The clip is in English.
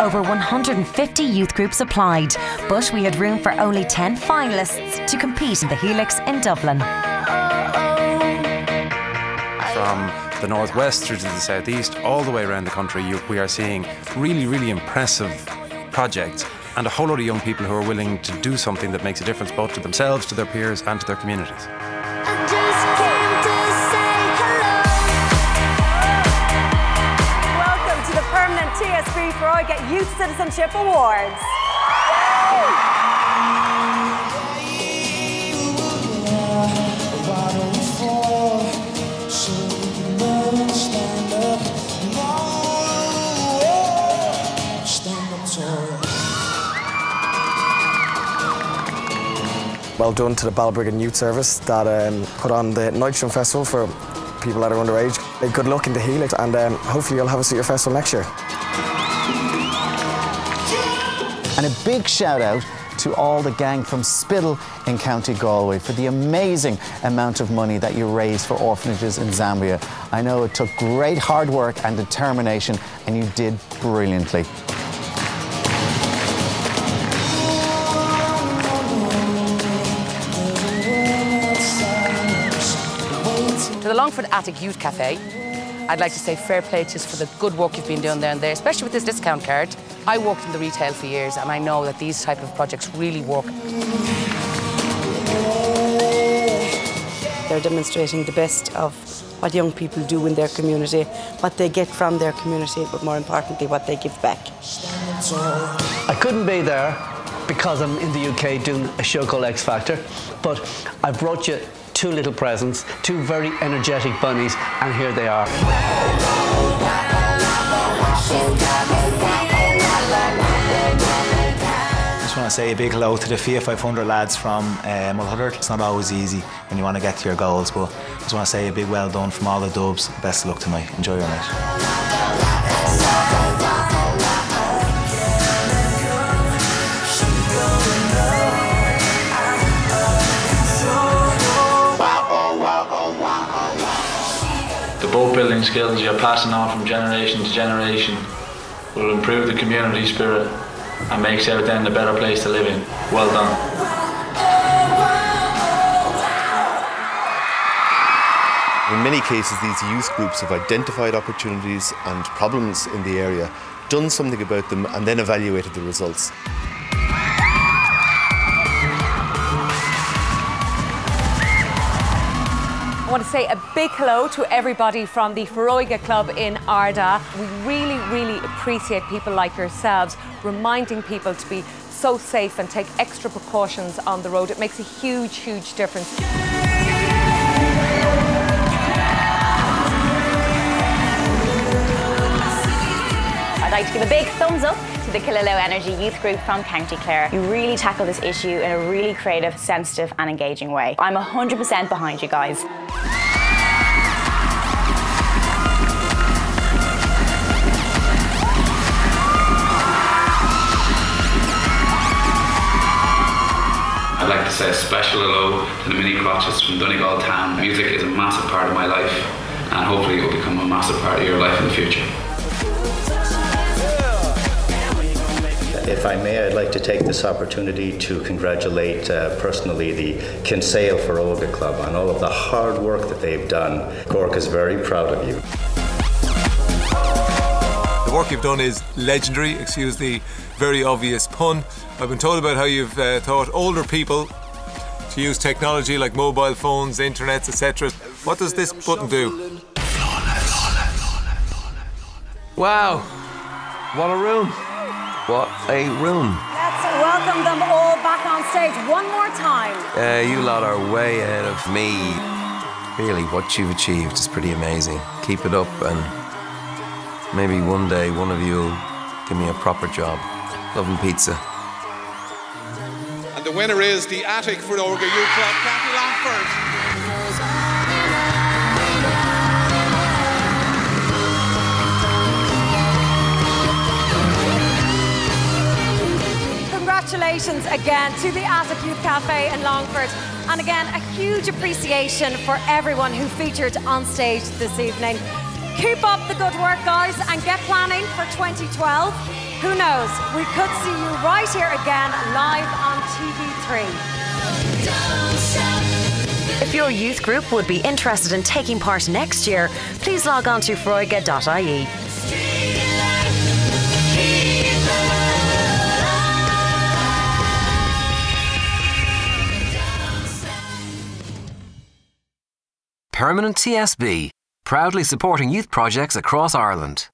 over 150 youth groups applied, but we had room for only 10 finalists to compete in the Helix in Dublin. From the northwest through to the southeast, all the way around the country, we are seeing really, really impressive projects and a whole lot of young people who are willing to do something that makes a difference both to themselves, to their peers and to their communities. Permanent TSB Foróige Youth Citizenship Awards. Well done to the Balbriggan Youth Service that put on the Nightstorm Festival for people that are underage. Good luck in the Helix, and hopefully you'll have us at your festival next year. And a big shout out to all the gang from Spiddle in County Galway for the amazing amount of money that you raised for orphanages in Zambia. I know it took great hard work and determination, and you did brilliantly. To the Longford Attic Youth Cafe, I'd like to say fair play just for the good work you've been doing there and there, especially with this discount card. I worked in the retail for years and I know that these type of projects really work. They're demonstrating the best of what young people do in their community, what they get from their community, but more importantly, what they give back. I couldn't be there because I'm in the UK doing a show called X Factor, but I brought you two little presents, two very energetic bunnies, and here they are. I just want to say a big hello to the FIA 500 lads from Mulhuddart. It's not always easy when you want to get to your goals, but I just want to say a big well done from all the Dubs. Best of luck tonight. Enjoy your night. Boat building skills you're passing on from generation to generation will improve the community spirit and makes Southend a better place to live in. Well done. In many cases, these youth groups have identified opportunities and problems in the area, done something about them, and then evaluated the results. I want to say a big hello to everybody from the Foróige Club in Arda. We really, really appreciate people like yourselves reminding people to be so safe and take extra precautions on the road. It makes a huge, huge difference. I'd like to give a big thumbs up to the Killaloe Energy Youth Group from County Clare. You really tackle this issue in a really creative, sensitive and engaging way. I'm 100% behind you guys. I'd like to say a special hello to the Mini Crotchets from Donegal Town. Music is a massive part of my life, and hopefully it will become a massive part of your life in the future. If I may, I'd like to take this opportunity to congratulate personally the Kinsale for Olga Club on all of the hard work that they've done. Cork is very proud of you. The work you've done is legendary, excuse the very obvious pun. I've been told about how you've taught older people to use technology like mobile phones, internets, etc. What does this button do? Wow, what a room. What a room. Let's welcome them all back on stage one more time. You lot are way ahead of me. Really, what you've achieved is pretty amazing. Keep it up and maybe one day, one of you will give me a proper job. Loving pizza. And the winner is the Attic Foróige Youth Club, Kathy Longford. Congratulations again to the Attic Youth Cafe in Longford. And again, a huge appreciation for everyone who featured on stage this evening. Keep up the good work, guys, and get planning for 2012. Who knows? We could see you right here again, live on TV3. If your youth group would be interested in taking part next year, please log on to foróige.ie. Permanent TSB, proudly supporting youth projects across Ireland.